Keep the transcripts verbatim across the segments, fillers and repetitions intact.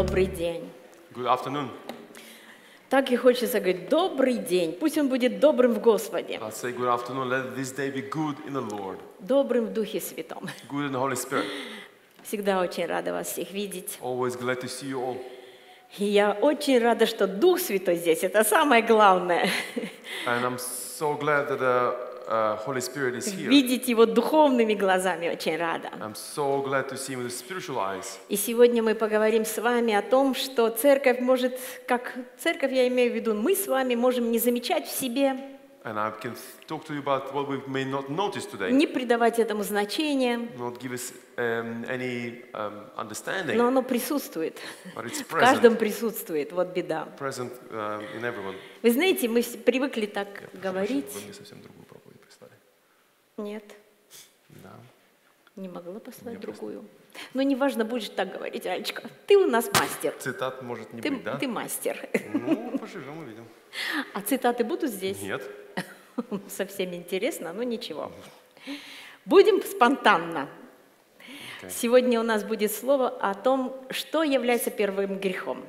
Добрый день. Good afternoon. Так и хочется говорить, добрый день. Пусть он будет добрым в Господе. Let's say good afternoon. Let this day be good in the Lord. Добрым в Духе Святом. Good in the Holy Spirit. Всегда очень рада вас всех видеть. Always glad to see you all. И я очень рада, что Дух Святой здесь. Это самое главное. And I'm so glad that the Uh, Holy Spirit is here. Видеть его духовными глазами очень рада. I'm so glad to see him with spiritual eyes. И сегодня мы поговорим с вами о том, что церковь может, как церковь, я имею в виду, мы с вами можем не замечать в себе, не придавать этому значения, not give us, um, any, um, understanding. Но оно присутствует. But it's present. В каждом присутствует, вот беда. Present, uh, in everyone. Вы знаете, мы привыкли так yeah, говорить. Нет. Да. Не могла послать не другую. Просто... Но неважно, будешь так говорить, Алечка. Ты у нас мастер. Цитат может не ты, быть, да? Ты мастер. Ну, поживем, увидим. А цитаты будут здесь? Нет. Совсем интересно, но ничего. Будем спонтанно. Okay. Сегодня у нас будет слово о том, что является первым грехом.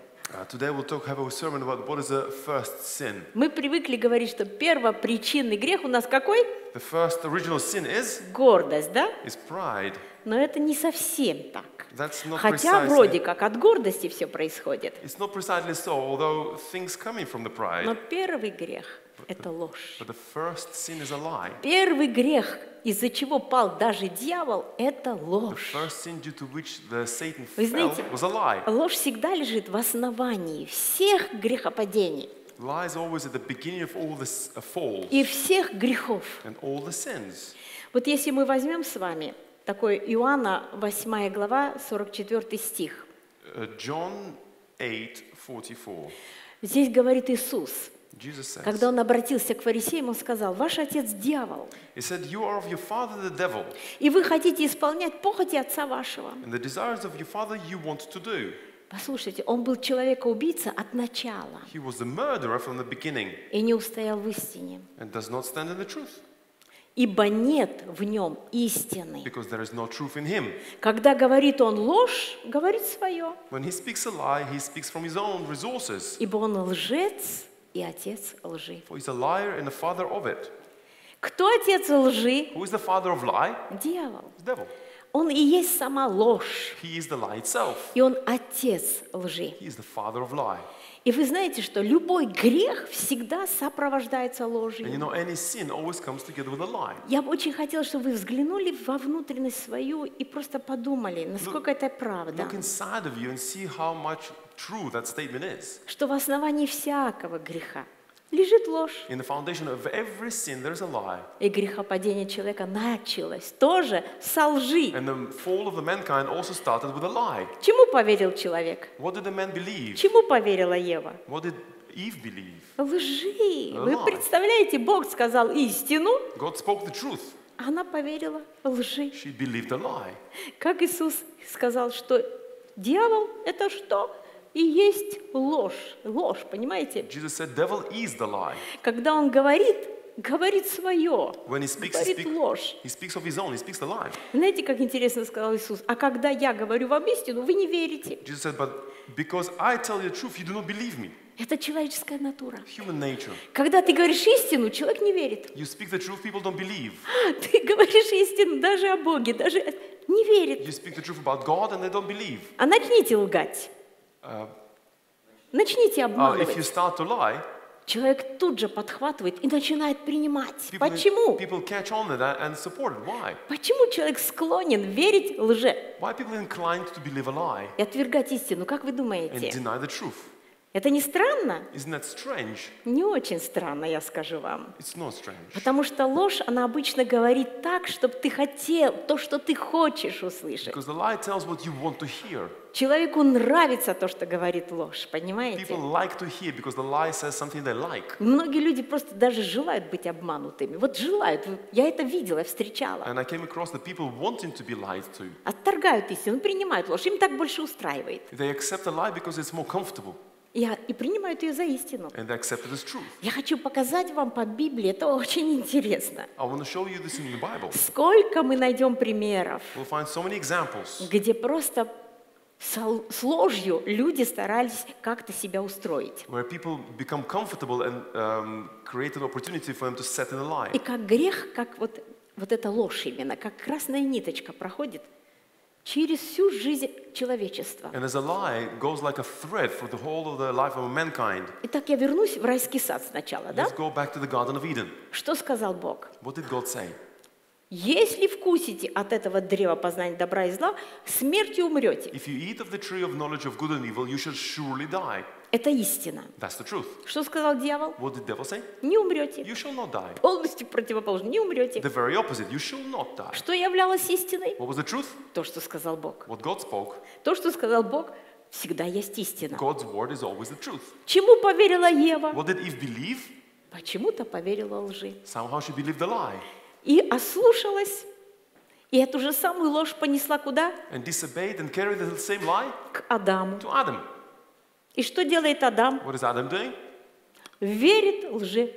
Мы привыкли говорить, что первопричинный грех у нас какой? The first original sin is гордость, да? Is pride. Но это не совсем так. That's not Хотя precisely. Вроде как от гордости все происходит. It's not precisely so, although things coming from the pride. Но первый грех – это ложь. But the first sin is a lie. Первый грех, из-за чего пал даже дьявол, это ложь. The first sin due to which the Satan fell, Вы знаете, was a lie. Ложь всегда лежит в основании всех грехопадений. Lies always at the beginning of all the falls. И всех грехов. And all the sins. Вот если мы возьмем с вами такой Иоанна, восьмая глава, сорок четвёртый стих. John eight forty-four. Здесь говорит Иисус. Says, когда он обратился к фарисеям, он сказал: «Ваш отец дьявол». He said, you are of your father, the devil. И вы хотите исполнять похоти отца вашего. And the desires of your father you want to do. Послушайте, он был человека-убийца от начала. He was the murderer from the beginning. И не устоял в истине. And does not stand in the truth. Ибо нет в нем истины. Because there is no truth in him. Когда говорит он ложь, говорит свое. When he speaks a lie, he speaks from his own resources. Ибо он лжец и отец лжи. For he's a liar and the father of it. Кто отец лжи? Who is the father of lie? Дьявол. Devil. Он и есть сама ложь. He is the lie itself. И он отец лжи. He is the father of lie. И вы знаете, что любой грех всегда сопровождается ложью. And you know, any sin always comes together with a lie. Я бы очень хотела, чтобы вы взглянули во внутренность свою и просто подумали, насколько look, это правда. Look inside of you and see how much true that statement is. Что в основании всякого греха лежит ложь. In the foundation of every sin there is a lie. И грехопадение человека началось тоже со лжи. And the fall of the mankind also started with a lie. Чему поверил человек? What did the man believe? Чему поверила Ева? What did Eve believe? Лжи. Вы представляете, Бог сказал истину. God spoke the truth. Она поверила лжи. She believed a lie. Как Иисус сказал, что дьявол – это что? И есть ложь, ложь, понимаете? Jesus said, devil is the lie. Когда он говорит, говорит свое, When he speaks, говорит speak, ложь. He speaks of his own, he speaks the lie. Знаете, как интересно сказал Иисус: а когда я говорю вам истину, вы не верите. Jesus said, but because I tell you the truth, you do not believe me. Это человеческая натура. Human nature. Когда ты говоришь истину, человек не верит. You speak the truth, people don't believe. Ты говоришь истину даже о Боге, даже не верит. You speak the truth about God and they don't believe. А начните лгать. Uh, Начните обманывать. Uh, if you start to lie, человек тут же подхватывает и начинает принимать. People, Почему? People catch on to that and support it. Why? Почему человек склонен верить лже? Why people inclined to believe a lie? И отвергать истину, как вы думаете? And deny the truth. Это не странно? Isn't that strange? Не очень странно, я скажу вам. It's not strange. Потому что ложь, она обычно говорит так, чтобы ты хотел, то, что ты хочешь услышать. Because the lie tells what you want to hear. Человеку нравится то, что говорит ложь, понимаете? People like to hear because the lie says something they like. Многие люди просто даже желают быть обманутыми. Вот желают. Я это видела, я встречала. And I came across the people wanting to be lied to. Отторгают истину, принимают ложь. Им так больше устраивает. They accept a lie because it's more comfortable. И принимают ее за истину. And they accept it as truth. Я хочу показать вам по Библии, это очень интересно. I want to show you this in the Bible. Сколько мы найдем примеров, we'll find so many examples, где просто с ложью люди старались как-то себя устроить. И как грех, как вот, вот эта ложь именно, как красная ниточка проходит через всю жизнь человечества. И так я вернусь в райский сад сначала, да? Что сказал Бог? Если вкусите от этого древа познания добра и зла, смертью умрете. Это истина. Что сказал дьявол? Не умрете. Полностью противоположно. Не умрете. Что являлось истиной? То, что сказал Бог. То, что сказал Бог, всегда есть истина. Чему поверила Ева? Почему-то поверила лжи. И ослушалась, и эту же самую ложь понесла куда? К Адаму. И что делает Адам? Верит лжи.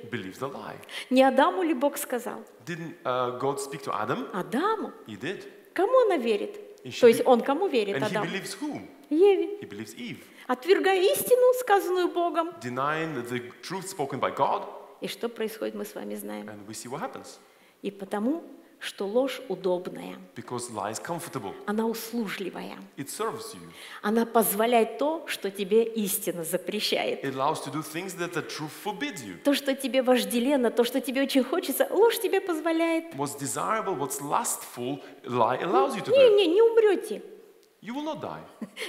Не Адаму ли Бог сказал? Адаму. Кому она верит? То есть он кому верит, Адам? Еве. Отвергая истину, сказанную Богом. И что происходит, мы с вами знаем. И потому, что ложь удобная, она услужливая, она позволяет то, что тебе истина запрещает, то, что тебе вожделенно, то, что тебе очень хочется, ложь тебе позволяет. Не, не, не умрете. You will not die.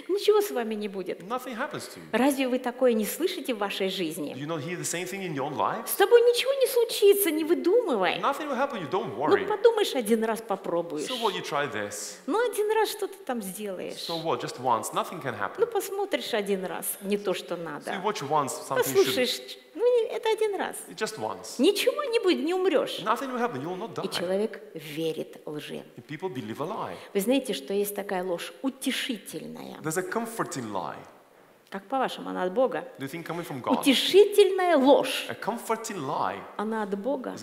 Ничего с вами не будет. Nothing happens to you. Разве вы такое не слышите в вашей жизни? Do you not hear the same thing in your own life? С тобой ничего не случится, не выдумывай. Nothing will happen, you don't worry. Ну, подумаешь, один раз попробуешь. So what, you try this. Ну, один раз что-то там сделаешь. So what, just once, nothing can happen. Ну, посмотришь один раз, не то, что надо. So you watch once, something Послушаешь, ну, это один раз. Just once. Ничего не будет, не умрешь. Nothing will happen, you will not die. И человек верит лжи. And people believe a lie. Вы знаете, что есть такая ложь утешительная. Как по-вашему, она от Бога? Утешительная ложь. Она от Бога?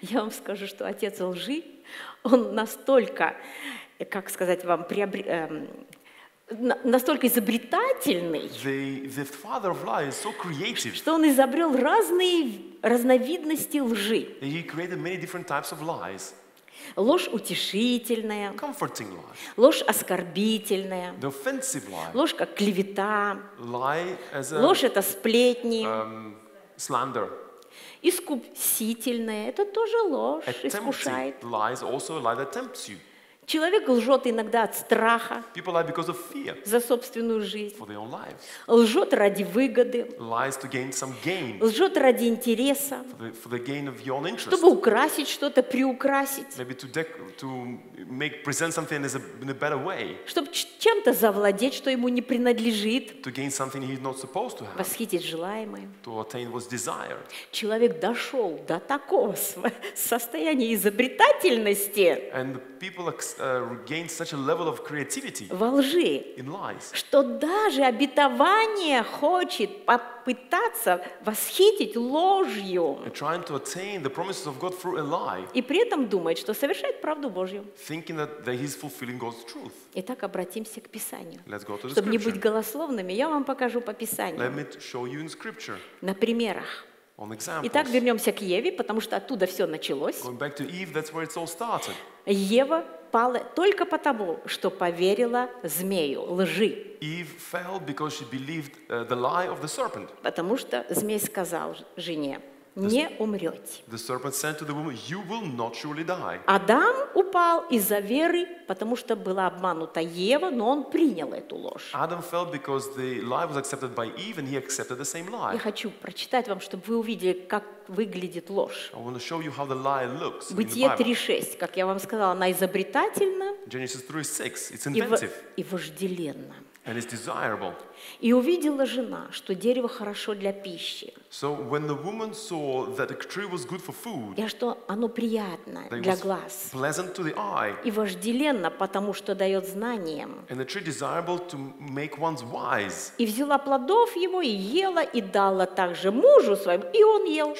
Я вам скажу, что отец лжи, он настолько, как сказать вам, приобр... настолько изобретательный, the, the father of lies is so creative, что он изобрел разные разновидности лжи. He created many different types of lies. Ложь утешительная, ложь оскорбительная, ложь как клевета, ложь это сплетни, um, искупительная, это тоже ложь, искушает. Человек лжет иногда от страха за собственную жизнь, лжет ради выгоды, лжет ради интереса, чтобы украсить что-то, приукрасить, чтобы чем-то завладеть, что ему не принадлежит, восхитить желаемое. Человек дошел до такого состояния изобретательности во лжи, что даже обетование хочет попытаться восхитить ложью и при этом думает, что совершает правду Божью. Итак, обратимся к Писанию. Чтобы не быть голословными, я вам покажу по Писанию на примерах. Итак, вернемся к Еве, потому что оттуда все началось. Eve, Ева пала только потому, что поверила змею, лжи. Believed, uh, потому что змей сказал жене, не умрете. Woman, Адам упал из-за веры, потому что была обманута Ева, но он принял эту ложь. Eve, Я хочу прочитать вам, чтобы вы увидели, как выглядит ложь. Бытие три шесть, как я вам сказала, она изобретательна и, и вожделенна. And it's desirable. И увидела жена, что дерево хорошо для пищи. И что оно приятно для глаз. И вожделенно, потому что дает знаниям. И взяла плодов его и ела, и дала также мужу своему, и он ел.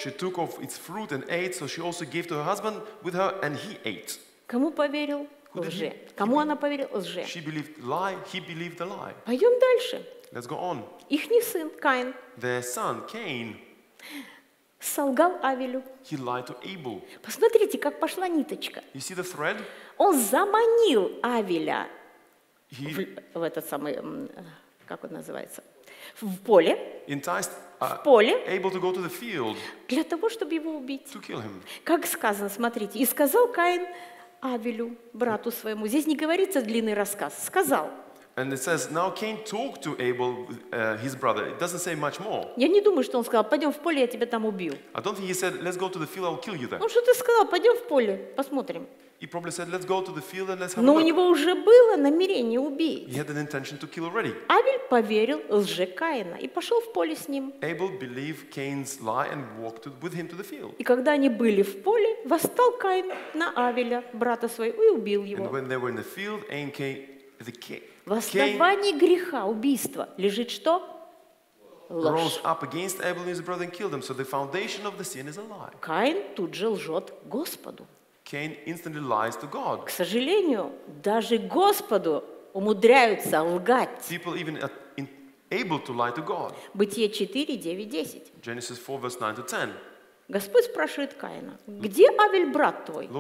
Кому поверил? Лже. Кому она поверила? Лже. Пойдем дальше. Let's go on. Ихний сын Каин. Their son, Cain. Солгал Авелю. He lied to Abel. Посмотрите, как пошла ниточка. You see the thread? Он заманил Авеля He... в, в этот самый, как он называется, в поле. Enticed, uh, в поле. Abel to go to the field. Для того, чтобы его убить. To kill him. Как сказано, смотрите, и сказал Каин Авелю, брату своему. Здесь не говорится длинный рассказ. Сказал. And it says, now Cain talked to Abel, uh, his brother. It doesn't say much more. Я не думаю, что он сказал, пойдем в поле, я тебя там убью. I don't think he said, let's go to the field, I'll kill you there. Ну что ты сказал, пойдем в поле, посмотрим. He probably said, let's go to the field and let's have a look. Но у него уже было намерение убить. He had an intention to kill already. Авель поверил лже Каина и пошел в поле с ним. Abel believed Cain's lie and walked with him to the field. И когда они были в поле, восстал Каин на Авеля, брата своего, и убил его. And when they were in the field, Cain came. В основании греха, убийства, лежит что? Ложь. Каин тут же лжет Господу. К сожалению, даже Господу умудряются лгать. Бытие четыре, девять, десять. Господь спрашивает Каина, где Авель, брат твой?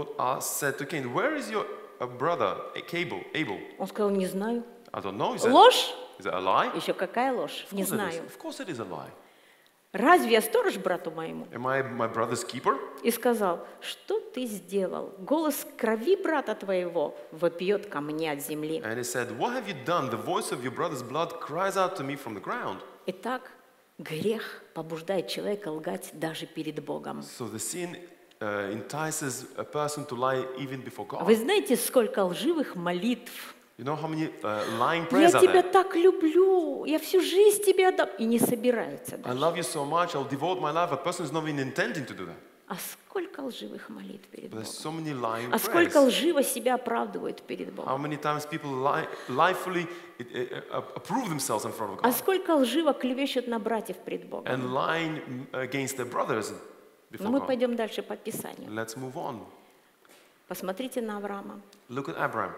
A brother, a cable, Abel. Он сказал, не знаю. I don't know. Is that, ложь? Is that a lie? Еще какая ложь? Не знаю. Of course it is a lie. Разве я сторож брату моему? Am I my brother's keeper? И сказал, что ты сделал? Голос крови брата твоего вопиет ко мне от земли. And he said, what have you done? The voice of your brother's blood cries out to me from the ground. Итак, грех побуждает человека лгать даже перед Богом. So the sin entices a person to lie even before God. Вы знаете, сколько лживых молитв? You know how many lying prayers are there? Я тебя так люблю, я всю жизнь тебе отдам, и не собирается. I love you so much, I'll devote my life. A person is not even intending to do that. А сколько лживых молитв перед Богом? So many lying prayers. А сколько лживо себя оправдывают перед Богом? How many times people lie, liefully approve themselves in front of God? А сколько лживо клевещут на братьев перед Богом? And lying against their brothers. Но мы пойдем дальше по Писанию. Let's move on. Посмотрите на Авраама. Look at Abraham.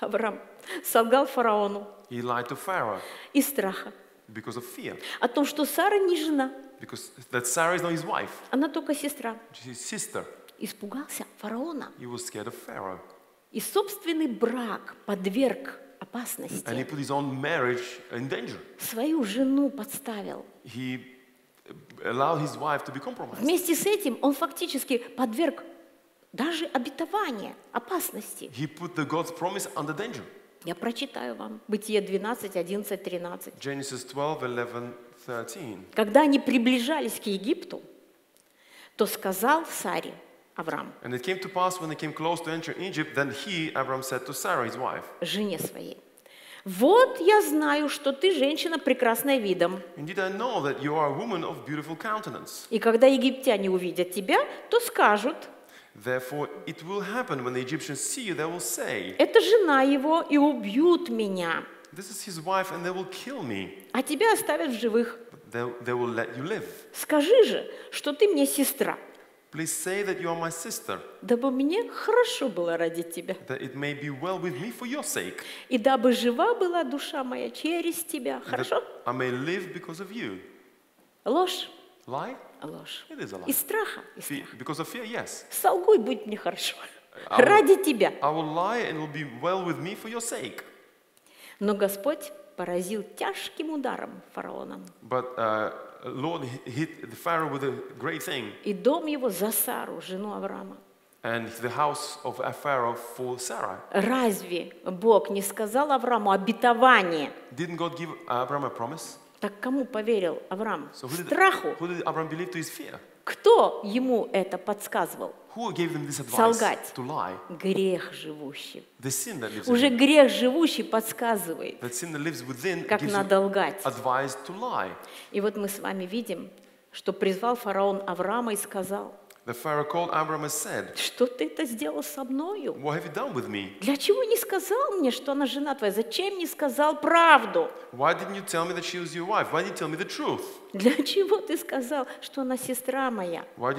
Авраам солгал фараону. He lied to Pharaoh. Из страха. Because of fear. О том, что Сара не жена. Because that Sarah is not his wife. Она только сестра. She's his sister. Испугался фараона. He was scared of Pharaoh. И собственный брак подверг опасности. And he put his own marriage in danger. Свою жену подставил. He allow his wife to be compromised. Вместе с этим он фактически подверг даже обетование опасности. He put the God's promise under danger. Я прочитаю вам Бытие двенадцать, одиннадцать, тринадцать. Genesis twelve, eleven, thirteen. Когда они приближались к Египту, то сказал Саре Авраам. And it came to pass when they came close to enter Egypt, then he, Abram, said to Sarah, his wife. Жене своей. Вот я знаю, что ты женщина прекрасная видом. И когда египтяне увидят тебя, то скажут. Это жена его, и убьют меня. А тебя оставят в живых. Скажи же, что ты мне сестра. Please say that you are my sister. Дабы мне хорошо было ради тебя. That it may be well with me for your sake. И дабы жива была душа моя через тебя. Хорошо? I may live because of you. Ложь. Lie? Ложь. It is a lie. Из страха. Because of fear, yes. Солгуй, будет мне хорошо. Ради тебя. I will lie and it will be well with me for your sake. Но Господь поразил тяжким ударом фараона. But uh, Lord hit the Pharaoh with a great thing. И дом его за Сару, жену Авраама. And the house of Pharaoh for Sarah. Разве Бог не сказал Аврааму обетование? Didn't God give Abraham a promise? Так кому поверил Авраам? Страху. Who did Abraham believe to his fear? Кто ему это подсказывал? Солгать. Грех живущий. Уже грех живущий подсказывает, как надо лгать. И вот мы с вами видим, что призвал фараон Авраама и сказал, что ты это сделал со мною? Для чего не сказал мне, что она жена твоя? Зачем не сказал правду? Для чего ты сказал, что она сестра моя? Я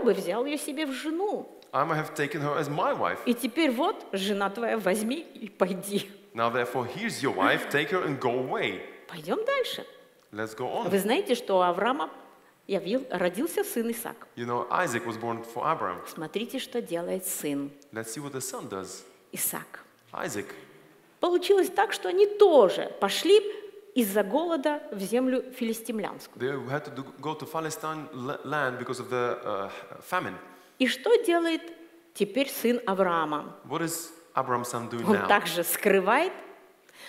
бы взял ее себе в жену. I have taken her as my wife. И теперь вот, жена твоя, возьми и пойди. Now therefore, here's your wife, take her and go away. Пойдем дальше. Let's go on. Вы знаете, что у Авраама явил, родился сын Исаак. You know, Isaac was born for Abraham. Смотрите, что делает сын. Let's see what the son does. Исаак. Isaac. Получилось так, что они тоже пошли из-за голода в землю филистимлянскую. They had to go to Palestine land because of the uh, famine. И что делает теперь сын Авраама? What is Abraham's son doing now? Он также скрывает,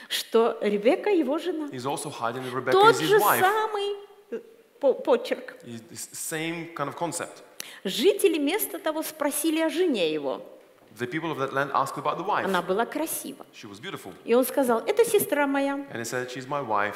что Ребекка его жена. He's also hiding that Rebecca is his wife. Тот же самый почерк. Same kind of concept. Жители места того спросили о жене его. The people of that land asked about the wife. Она была красива. She was beautiful. И он сказал: это сестра моя. And he said, she's my wife.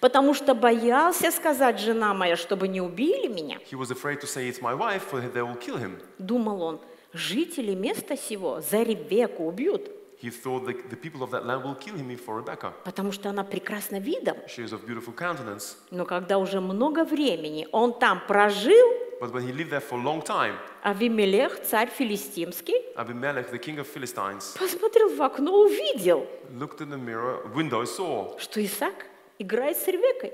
Потому что боялся сказать: жена моя, чтобы не убили меня. He was afraid to say it's my wife, for they will kill him. Думал он: жители места сего за Ребекку убьют. He thought that the people of that land will kill him for Rebecca. Потому что она прекрасна видом. She is of beautiful countenance. Но когда уже много времени он там прожил, but when he lived there for a long time, Авимелех, царь филистимский, Abimelech, the king of Philistines, посмотрел в окно, увидел, looked in the mirror, window, saw, что Исаак играет с Ребеккой,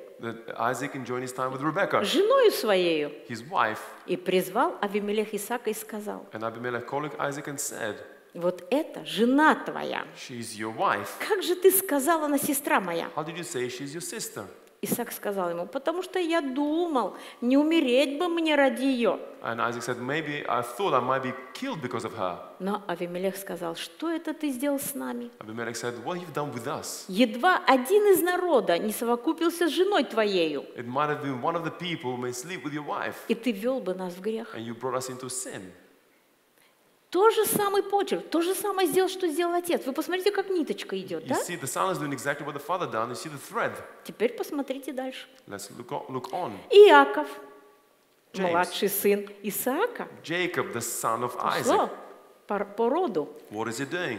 женою своею. His wife. И призвал Авимелех Исаака и сказал: and Abimelech called Isaac and said, вот это жена твоя. She is your wife. Как же ты сказала, она сестра моя? How did you say she is your sister? Исаак сказал ему: потому что я думал, не умереть бы мне ради ее. And Isaac said, maybe I thought I might be killed because of her. Но Авимелех сказал: что это ты сделал с нами? Abimelech said, what you've done with us? Едва один из народа не совокупился с женой твоею. It might have been one of the people who may sleep with your wife. И ты вел бы нас в грех. And you brought us into sin. То же самый почерк, то же самое сделал, что сделал отец. Вы посмотрите, как ниточка идет, да? Теперь посмотрите дальше. Иаков, младший сын Исаака, пошло по роду.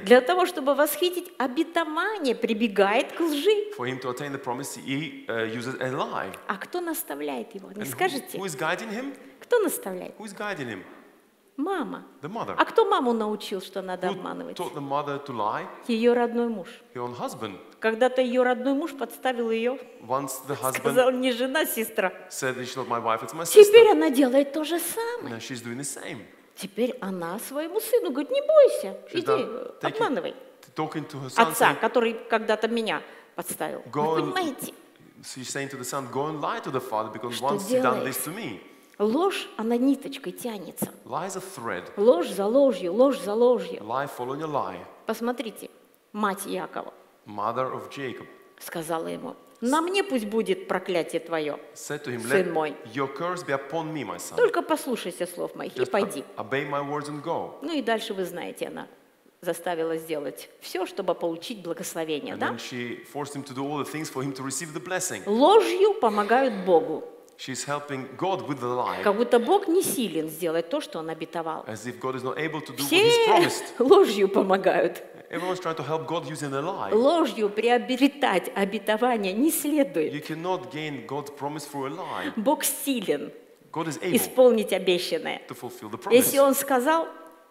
Для того, чтобы восхитить обетование, прибегает к лжи. А кто наставляет его? Не скажете? Кто наставляет? Мама. А кто маму научил, что надо обманывать? Ее родной муж. Когда-то ее родной муж подставил ее. Сказал: не жена, сестра. Теперь она делает то же самое. Теперь она своему сыну говорит: не бойся, иди, обманывай. Отца, который когда-то меня подставил. Вы понимаете? Что делает? Ложь, она ниточкой тянется. Ложь за ложью, ложь за ложью. Посмотрите, мать Якова сказала ему: на мне пусть будет проклятие твое, сын мой. Только послушайся слов моих и пойди. Ну и дальше вы знаете, она заставила сделать все, чтобы получить благословение. Да? Ложью помогают Богу. She's helping God with the lie. Как будто Бог не силен сделать то, что Он обетовал. As if God is not able to do what He's promised. Все ложью помогают. Everyone's trying to help God using a lie. Ложью приобретать обетование не следует. You cannot gain God's promise through a lie. Бог силен исполнить обещанное. To fulfill the promise. Если Он сказал,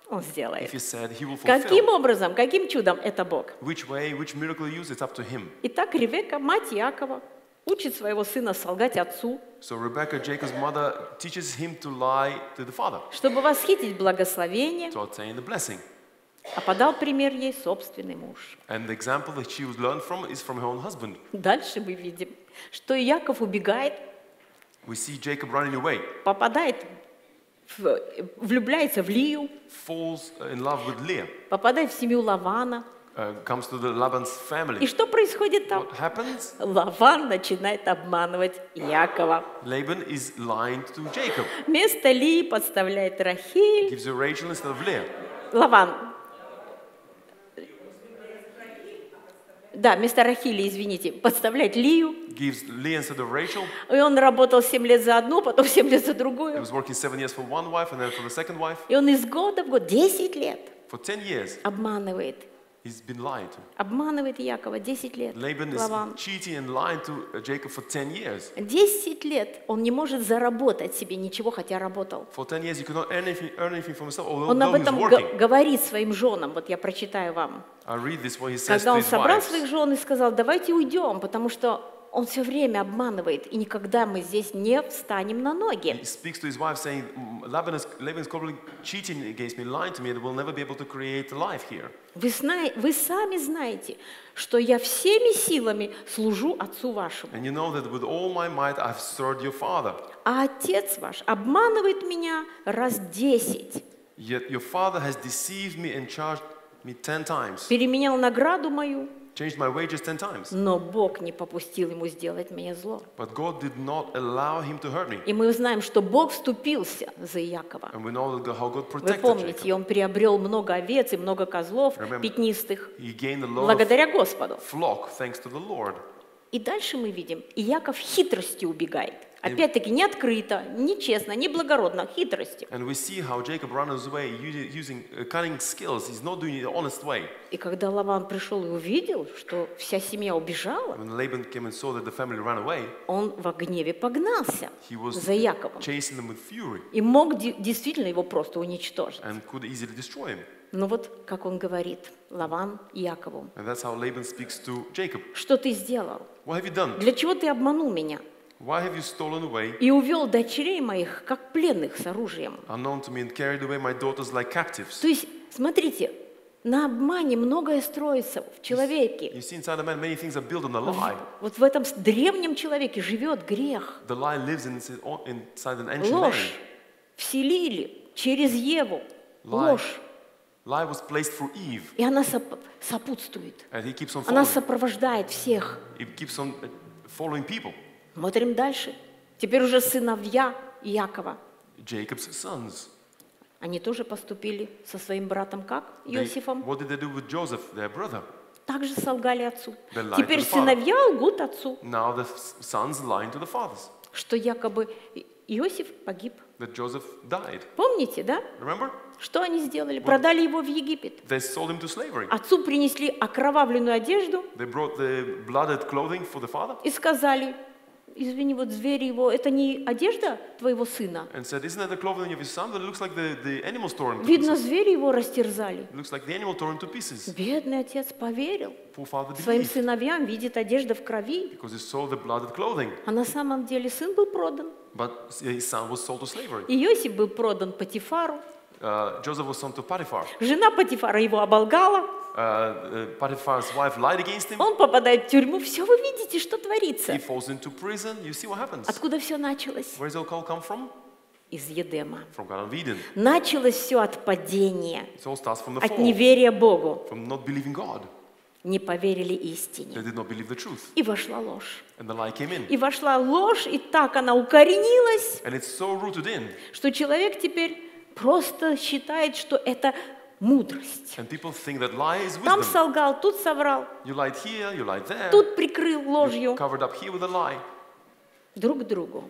Он сделает. If he said, he will fulfill. Каким образом, каким чудом — это Бог? Which way, which miracle you use, it's up to Him. Итак, Ревекка, мать Иакова, учит своего сына солгать отцу, so Rebecca, Jacob's mother, teaches him to lie to the father, чтобы восхитить благословение. To attain the blessing. А подал пример ей собственный муж. And the example that she was learned from is from her own husband. Дальше мы видим, что Иаков убегает, we see Jacob running away. Попадает, в, влюбляется в Лию, falls in love with Leah. Попадает в семью Лавана. Comes to the Laban's family. И что происходит там? What happens? Лаван начинает обманывать Якова. Laban is lying to Jacob. Вместо Ли подставляет Рахиль. Gives her Rachel instead of Leah. Лаван. Да, вместо Рахили, извините, подставляет Лию. Gives Leah instead of Rachel. И он работал семь лет за одну, потом семь лет за другую. He was working seven years for one wife and then for the second wife. И он из года в год, десять лет, for ten years, обманывает Обманывает Якова десять лет. Лаван. десять лет он не может заработать себе ничего, хотя работал. Он об этом говорит своим женам, вот я прочитаю вам. Когда он собрал своих жен и сказал, давайте уйдем, потому что он все время обманывает, и никогда мы здесь не встанем на ноги. Вы, зна... Вы сами знаете, что я всеми силами служу Отцу вашему. You know а Отец ваш обманывает меня раз десять. Переменял награду мою. Но Бог не попустил ему сделать мне зло. И мы узнаем, что Бог вступился за Иакова. Вы помните, он приобрел много овец и много козлов пятнистых благодаря Господу. И дальше мы видим, Иаков хитростью убегает. Опять-таки, не открыто, не честно, не благородно, хитростью. И когда Лаван пришел и увидел, что вся семья убежала, он во гневе погнался за Яковом и мог действительно его просто уничтожить. Но вот как он говорит Лаван Якову, что ты сделал? Для чего ты обманул меня? Why have you stolen away? И увел дочерей моих, как пленных, с оружием. То есть, смотрите, на обмане многое строится в человеке. Вот в этом древнем человеке живет грех. Ложь вселили через Еву. Ложь. И она сопутствует. Она сопровождает всех. Смотрим дальше. Теперь уже сыновья Иакова. Они тоже поступили со своим братом как? Иосифом. Также солгали отцу. Теперь сыновья лгут отцу. Что якобы Иосиф погиб. Помните, да? Что они сделали? Продали его в Египет. Отцу принесли окровавленную одежду и сказали, извини, вот звери его, это не одежда твоего сына? Said, like the, the Видно, звери его растерзали. Like Бедный отец поверил. Своим сыновьям видит одежда в крови. А на самом деле сын был продан. Иосиф был продан Потифару. Uh, was to Жена Потифара его оболгала. Uh, Potiphar's wife lied against him. Он попадает в тюрьму. Все вы видите, что творится. He falls into prison. You see what happens. Откуда все началось? Where does it all come from? Из Едема. From Garden of Eden. Началось все от падения, it all starts from the fall. От неверия Богу. From not believing God. Не поверили истине. They did not believe the truth. И вошла ложь. And the lie came in. И вошла ложь, и так она укоренилась, and it's so rooted in. Что человек теперь просто считает, что это мудрость. Там солгал, тут соврал. You lied here, you lied there. Тут прикрыл ложью. You covered up here with a lie. Друг другу.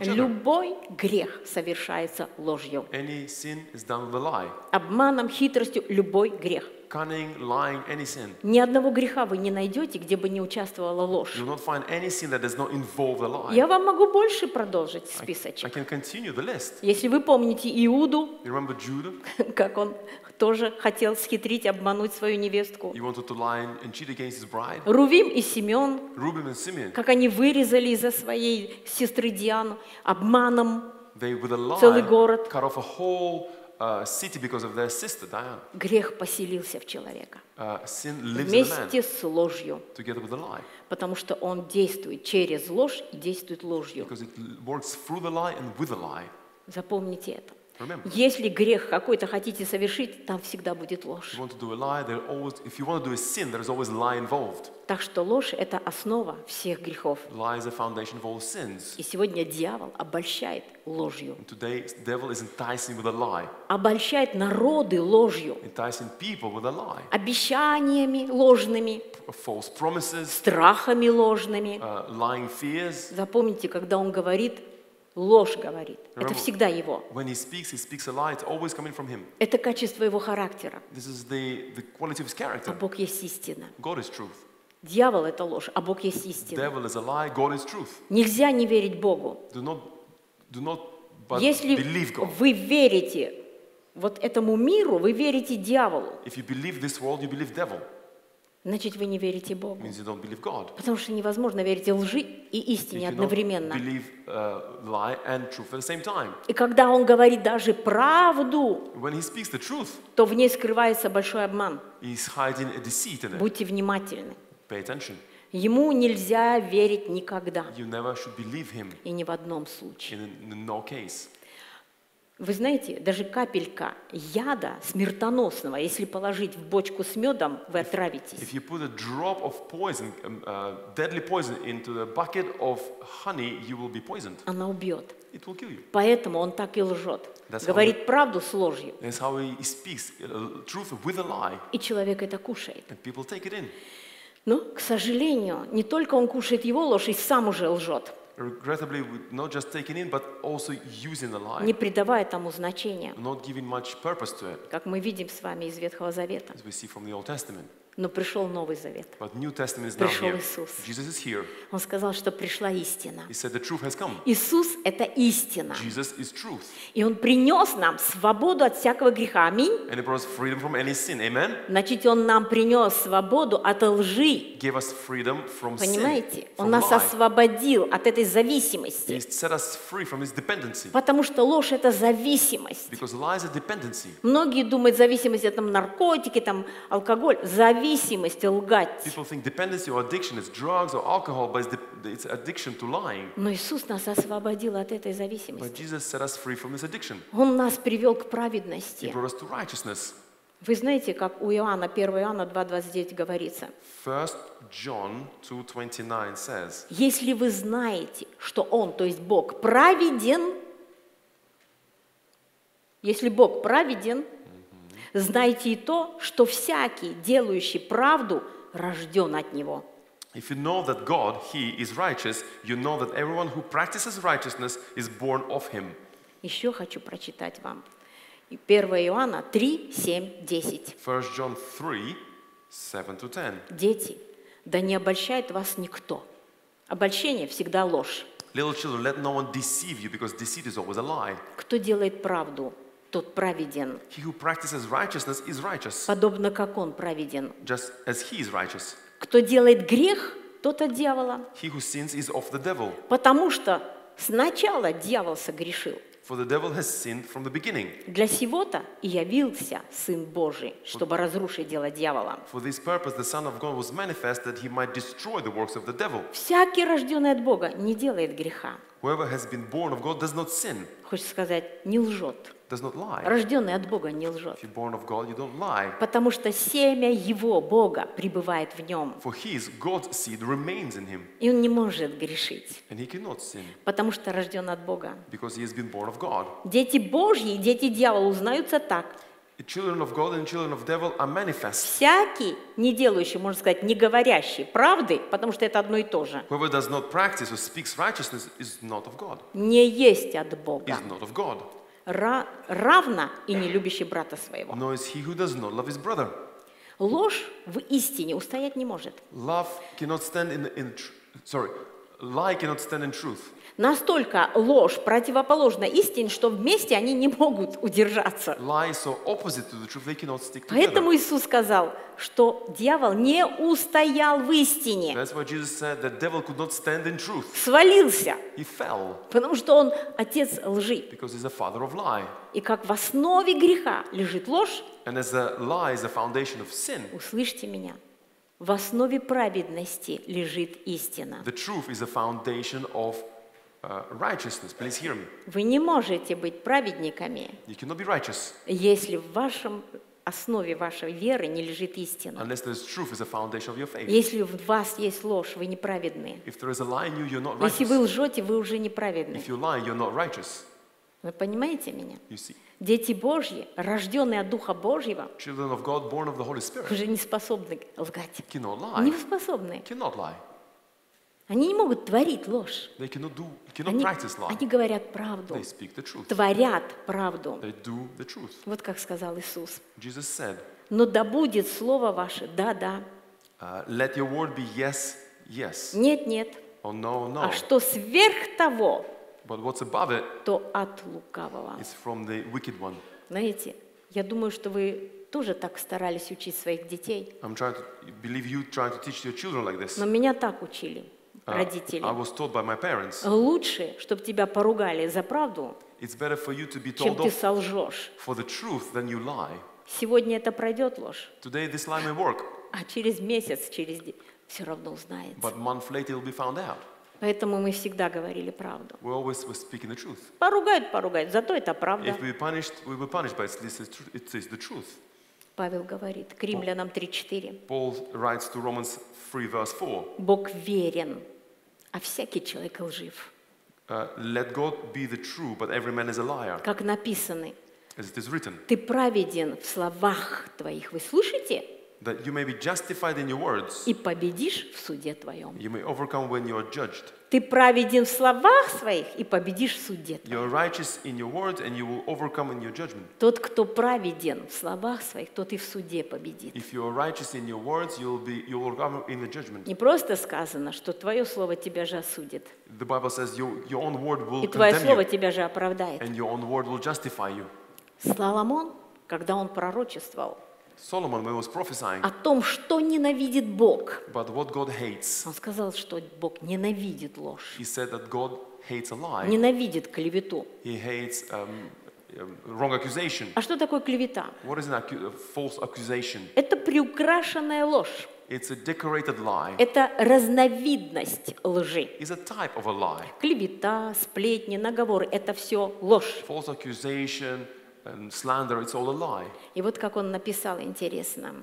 Любой грех совершается ложью. Any sin is done with a lie. Обманом, хитростью, любой грех. Cunning, lying, any sin. Ни одного греха вы не найдете, где бы не участвовала ложь. You will not find any sin that does not involve a lie. Я вам могу больше продолжить списочек. I can continue the list. Если вы помните Иуду, you remember Judah? Как он тоже хотел схитрить, обмануть свою невестку. He wanted to lie and cheat against his bride. Рувим и Симеон, Reuben and Simeon. Как они вырезали из-за своей сестры Диану обманом they, with a lie, целый город. Cut off a whole city because of their sister Diane. Грех поселился в человека. Вместе с ложью. Together with the lie. Потому что он действует через ложь и действует ложью. Because it works through the lie and with the lie. Запомните это. Remember. Если грех какой-то хотите совершить, там всегда будет ложь. If you want to do a lie, there always, if you want to do a sin, there is always a lie involved. Так что ложь – это основа всех грехов. Lies are foundation of all sins. И сегодня дьявол обольщает ложью. And today, the devil is enticing with a lie. Обольщает народы ложью. Enticing people with a lie. Обещаниями ложными. False promises. Страхами ложными. Uh, lying fears. Запомните, когда он говорит ложь говорит. Это всегда его. Это качество его характера. А Бог есть истина. Дьявол — это ложь, а Бог есть истина. Нельзя не верить Богу. Если вы верите вот этому миру, вы верите дьяволу. Значит, вы не верите Богу. Потому что невозможно верить лжи и истине одновременно. Believe, uh, и когда он говорит даже правду, truth, то в ней скрывается большой обман. Будьте внимательны. Ему нельзя верить никогда. И ни в одном случае. No Вы знаете, даже капелька яда смертоносного, если положить в бочку с медом, вы отравитесь. Она убьет. Поэтому он так и лжет. Говорит правду с ложью. И человек это кушает. Но, к сожалению, не только он кушает его ложь, и сам уже лжет. Не придавая тому значения, как мы видим с вами из Ветхого Завета. Но пришел Новый Завет. Пришел Иисус. Он сказал, что пришла истина. Иисус – это истина. И Он принес нам свободу от всякого греха. Аминь. Значит, Он нам принес свободу от лжи. Понимаете? Он нас освободил от этой зависимости. Потому что ложь – это зависимость. Многие думают, зависимость – это там, наркотики, там, алкоголь. Зависимость. Зависимость лгать. Но Иисус нас освободил от этой зависимости. Он нас привел к праведности. Вы знаете, как у Иоанна, первое Иоанна два двадцать девять говорится, если вы знаете, что Он, то есть Бог, праведен, если Бог праведен, знайте и то, что всякий, делающий правду, рожден от Него. Еще хочу прочитать вам. первое Иоанна три, семь, десять. первое Иоанна три, семь десять. Дети, да не обольщает вас никто. Обольщение всегда ложь. Кто делает правду, тот праведен. He who practices righteousness is righteous. Подобно как он праведен. Just as he is righteous. Кто делает грех, тот от дьявола. He who sins is of the devil. Потому что сначала дьявол согрешил. For the devil has sinned from the beginning. Для сего-то и явился Сын Божий, чтобы разрушить дело дьявола. For this purpose the Son of God was manifest that he might destroy the works of the devil. Всякий, рожденный от Бога, не делает греха. Whoever has been born of God does not sin. Хочется сказать, не лжет. Рожденный от Бога не лжет. God, потому что семя Его, Бога, пребывает в нем. His, И он не может грешить. Потому что рожден от Бога. Дети Божьи и дети дьявола узнаются так. Всякий, не делающий, можно сказать, не говорящий правды, потому что это одно и то же, не есть от Бога. Равно и не любящий брата своего. Ложь в истине устоять не может. Настолько ложь противоположна истине, что вместе они не могут удержаться. Поэтому Иисус сказал, что дьявол не устоял в истине. Свалился. Потому что он отец лжи. И как в основе греха лежит ложь, услышьте меня, в основе праведности лежит истина. Uh, righteousness, please hear me. Вы не можете быть праведниками, если в вашем основе вашей веры не лежит истина. Если в вас есть ложь, вы неправедны. Если вы лжете, вы уже неправедны. Вы понимаете меня? Дети Божьи, рожденные от Духа Божьего, уже не способны лгать. Не способны. Они не могут творить ложь. They cannot do, cannot они, practice lie. Они говорят правду. They speak the truth. Творят правду. They do the truth. Вот как сказал Иисус. Jesus said, но да будет слово ваше, да, да. Uh, let your word be yes, yes. Нет, нет. Or no, no. А что сверх того, but what's above it, то от лукавого. It's from the wicked one. Знаете, я думаю, что вы тоже так старались учить своих детей. I'm trying to believe you trying to teach your children like this. Но меня так учили. Родители. I was taught by my parents. Лучше, чтобы тебя поругали за правду, чем ты солжешь. For the truth, then you lie. Сегодня это пройдет ложь. Today this lie may work. А через месяц, через день все равно узнается. But month later it'll be found out. Поэтому мы всегда говорили правду. We always were speaking the truth. Поругают, поругают, зато это правда. If we punished, we were punished, but it is the truth. Павел говорит к Римлянам три, четыре. Paul writes to Romans three, verse four. Бог верен, а всякий человек лжив. Uh, let God be the true, but every man is a liar. Как написано. As it is written. Ты праведен в словах твоих. Вы слышите? That you may be justified in your words. И победишь в суде твоем. You may overcome when you are judged. Ты праведен в словах своих и победишь в суде твоем. You are righteous in your words and you will overcome in your judgment. Тот, кто праведен в словах своих, тот и в суде победит. If you are righteous in your words, you will be you will overcome in the judgment. Не просто сказано, что твое слово тебя же осудит. The Bible says your your own word will condemn you. И твое слово тебя же оправдает. And your own word will justify you. Соломон, когда он пророчествовал, Solomon, when he was prophesying, о том, что ненавидит Бог. But what God hates. Он сказал, что Бог ненавидит ложь. He said that God hates a lie. Ненавидит клевету. He hates, um, wrong accusation. А что такое клевета? What is an accu- false accusation? Это приукрашенная ложь. It's a decorated lie. Это разновидность лжи. It's a type of a lie. Клевета, сплетни, наговоры – это все ложь. False accusation. And slander, it's all a lie. И вот как он написал, интересно.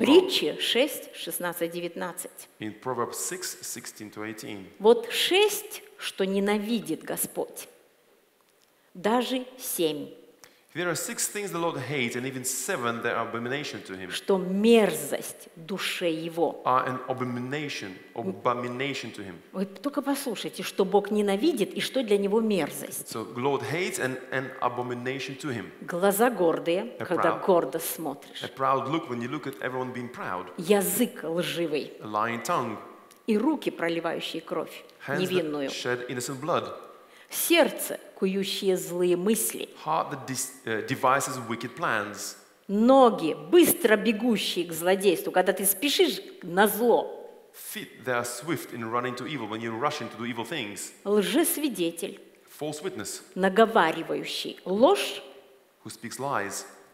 Притчи шесть, шестнадцать, девятнадцать. In Proverbs six, sixteen to eighteen. Вот шесть, что ненавидит Господь, даже семь. There are six things the Lord hates, and even seven that are abomination to Him. Что мерзость душе его. Are an abomination, abomination to Him. Вы только послушайте, что Бог ненавидит и что для него мерзость. So the Lord hates and an abomination to Him. Глаза гордые, когда гордо смотришь. A proud look when you look at everyone being proud. Язык лживый. A lying tongue. И руки, проливающие кровь невинную. Hands that shed innocent blood. Сердце, кующие злые мысли. Ноги, быстро бегущие к злодейству, когда ты спешишь на зло. Лжесвидетель, наговаривающий ложь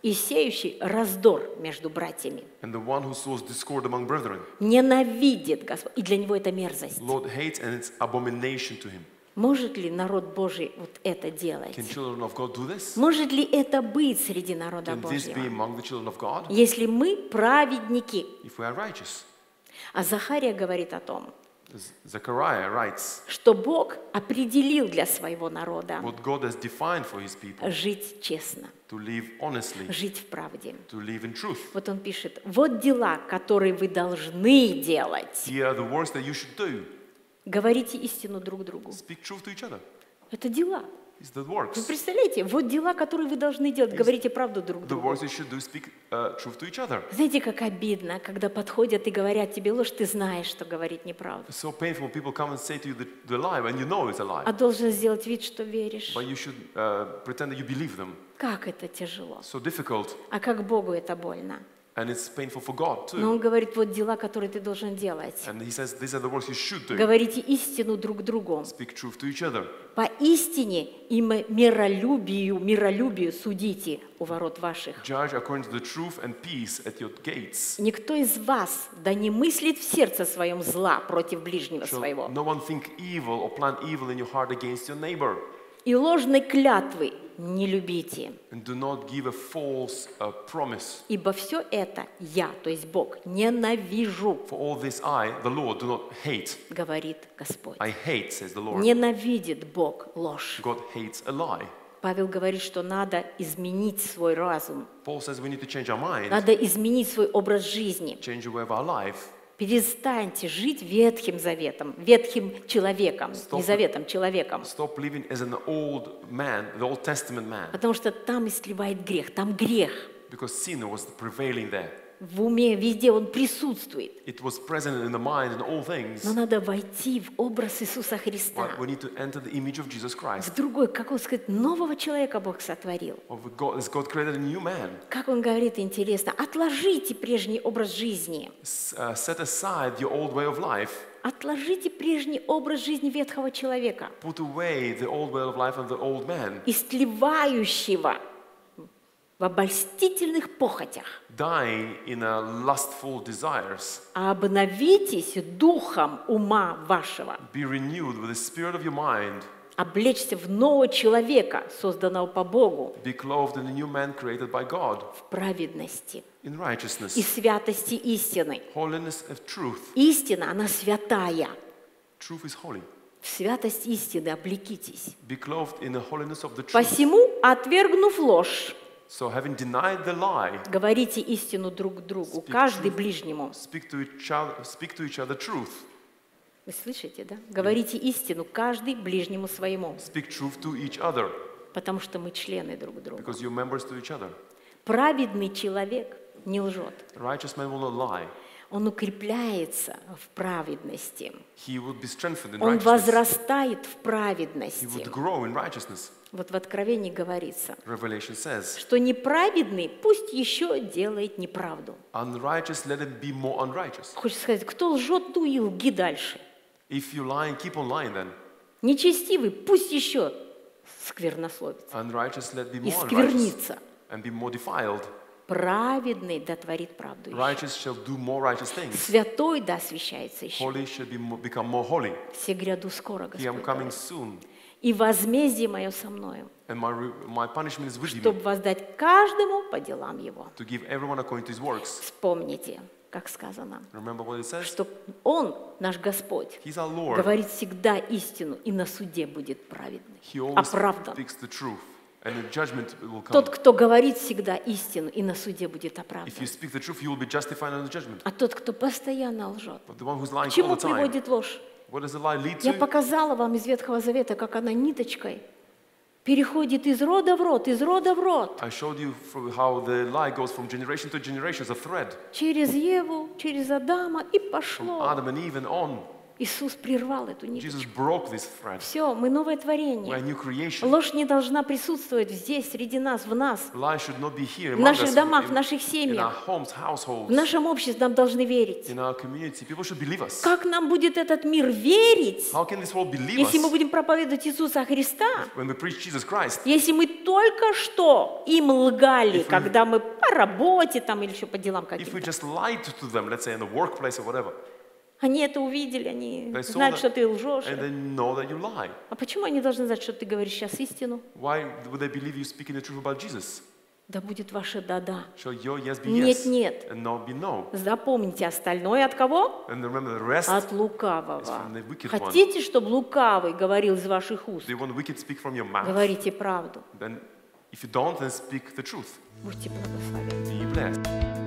и сеющий раздор между братьями. Ненавидит Господь, и для него это мерзость. Может ли народ Божий вот это делать? Может ли это быть среди народа Божьего? Если мы праведники. А Захария говорит о том, writes, что Бог определил для своего народа people, жить честно, honestly, жить в правде. Вот он пишет, вот дела, которые вы должны делать. Говорите истину друг другу. Это дела. Вы представляете, вот дела, которые вы должны делать. Говорите правду друг другу. Знаете, как обидно, когда подходят и говорят тебе ложь, ты знаешь, что говорить неправду. А должен сделать вид, что веришь. Как это тяжело. А как Богу это больно. And it's painful for God too. Но он говорит, вот дела, которые ты должен делать. And he says, these are the works you should do. Говорите истину друг другу. Speak truth to each other. По истине и миролюбию, миролюбию судите у ворот ваших. Judge according to the truth and peace at your gates. Никто из вас да не мыслит в сердце своем зла против ближнего своего. No one think evil or plan evil in your heart against your neighbor. И ложной клятвы не любите. False, uh, Ибо все это я, то есть Бог, ненавижу. I, Lord, говорит Господь. Hate, ненавидит Бог ложь. Павел говорит, что надо изменить свой разум. Says, надо изменить свой образ жизни. Перестаньте жить Ветхим Заветом, Ветхим человеком, Stop. не Заветом, человеком. Stop living as an old man, the Old Testament man. Потому что там истлевает грех, там грех. Because sin was prevailing there. В уме везде он присутствует. It was present in the mind and all things. Но надо войти в образ Иисуса Христа. But we need to enter the image of Jesus Christ. В другой, как он сказать, нового человека Бог сотворил. God, God created a new man. Как он говорит, интересно, отложите прежний образ жизни. Set aside your old way of life. Отложите прежний образ жизни ветхого человека. Put away the old way of life and the old man. Истлевающего. В обольстительных похотях. Dying in a lustful desires. Обновитесь духом ума вашего. Be renewed with the spirit of your mind. Облечься в нового человека, созданного по Богу. Be clothed in a new man created by God. В праведности. In righteousness. И святости истины. Holiness of truth. Истина, она святая. Truth is holy. В святость истины облекитесь. Be clothed in the holiness of the truth. Посему, отвергнув ложь, So, having denied the lie, говорите истину друг другу, каждый ближнему. Speak to each other, speak to each other truth. Вы слышите, да? Говорите истину каждый ближнему своему. Speak truth to each other. Потому что мы члены друг друга. Because you're members to each other. Праведный человек не лжет. Righteous man will not lie. Он укрепляется в праведности. He would be strengthened in righteousness. Он возрастает в праведности. He would grow in righteousness. Вот в Откровении говорится, says, что неправедный пусть еще делает неправду. Хочешь сказать, кто лжет, ну и лги дальше. Lying, lying, нечестивый пусть еще сквернословится. И сквернится. Праведный да творит правду еще. Святой да освящается еще. More, все гряду скоро, Господь. И возмездие мое со мною, чтобы воздать каждому по делам его. Вспомните, как сказано, что Он, наш Господь, говорит всегда истину, и на суде будет праведный, оправдан. Тот, кто говорит всегда истину, и на суде будет оправдан. А тот, кто постоянно лжет, к чему приводит ложь? Я показала вам из Ветхого Завета, как она ниточкой переходит из рода в род, из рода в род. Через Еву, через Адама и пошло. Иисус прервал эту ниточку. Все, мы новое творение. Ложь не должна присутствовать здесь, среди нас, в нас, в наших домах, в наших семьях, в нашем обществе. Нам должны верить. Как нам будет этот мир верить, если мы будем проповедовать Иисуса Христа, если мы только что им лгали, когда мы по работе там, или еще по делам каким-то? Они это увидели, они знают, что ты лжешь. А почему они должны знать, что ты говоришь сейчас истину? Да будет ваше да-да. Нет-нет. Запомните остальное от кого? От лукавого. Хотите, чтобы лукавый говорил из ваших уст? Говорите правду. Будьте благословенны.